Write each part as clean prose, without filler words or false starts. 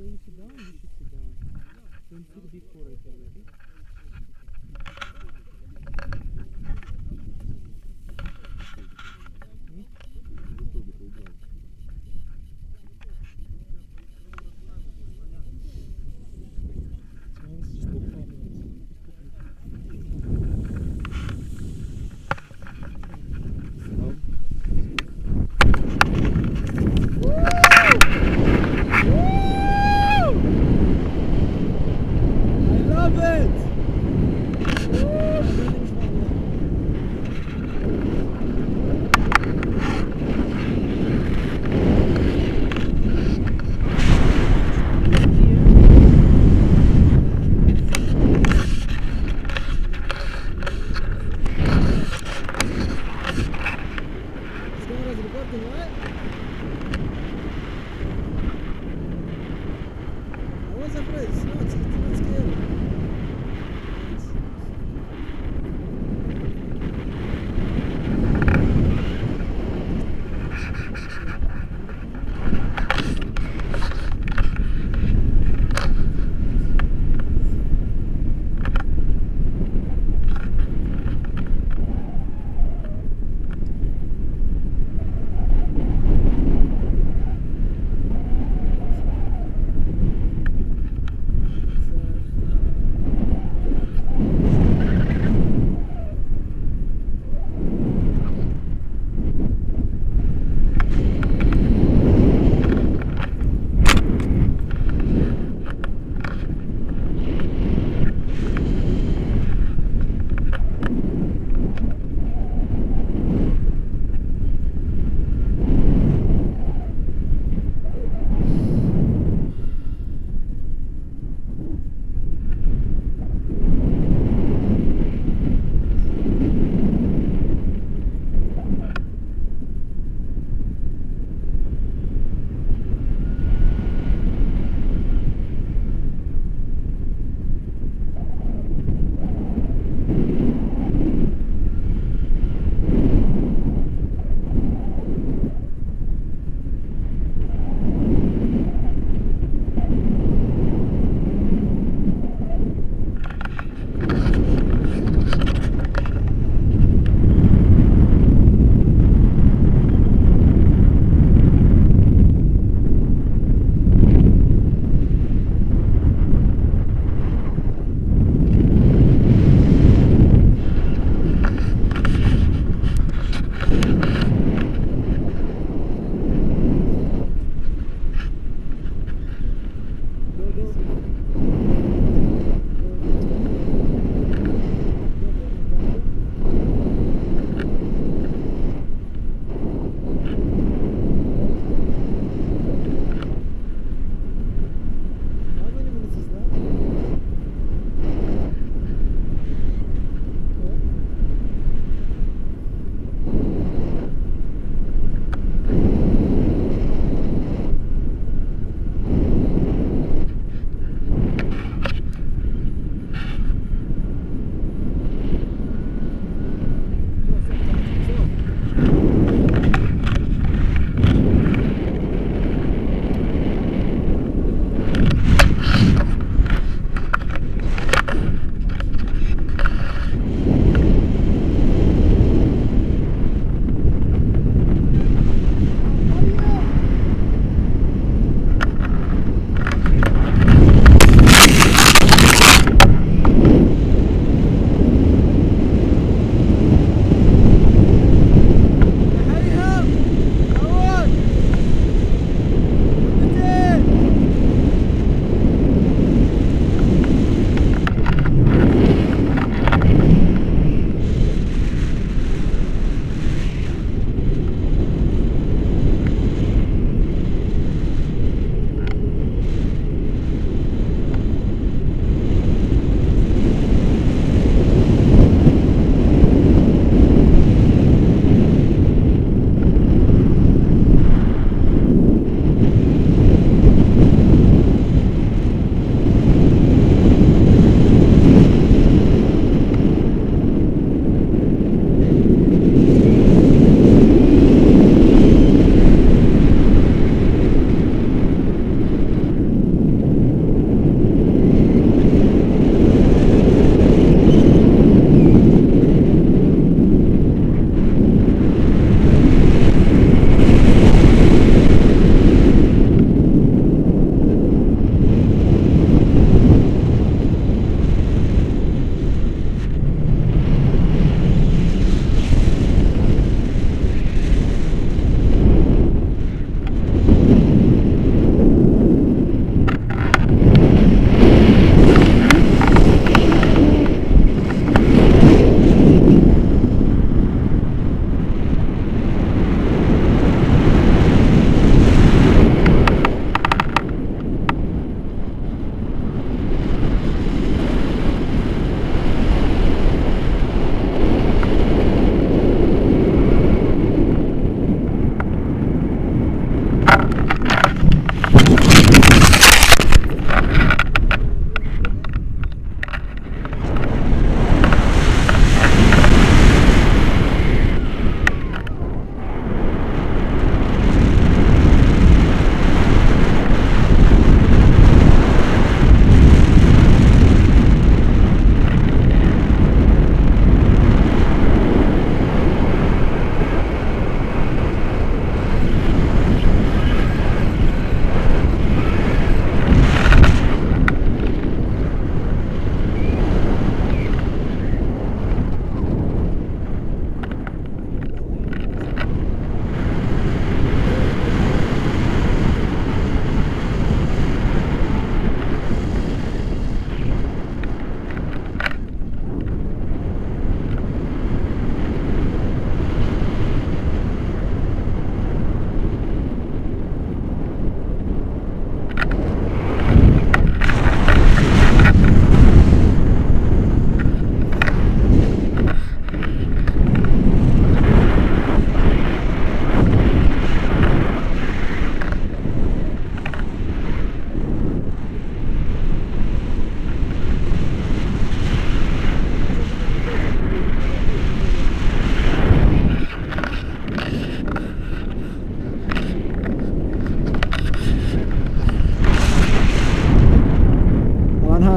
So if you down, you should sit down. Don't see the big four right there, okay?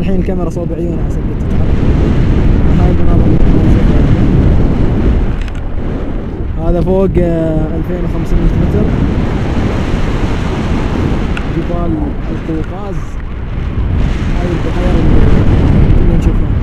الحين الكاميرا صوب عيونها عشان تتحرك. هاي المناظر هذا فوق 2500 متر جبال القوقاز. هاي البحيرة اللي نشوفها.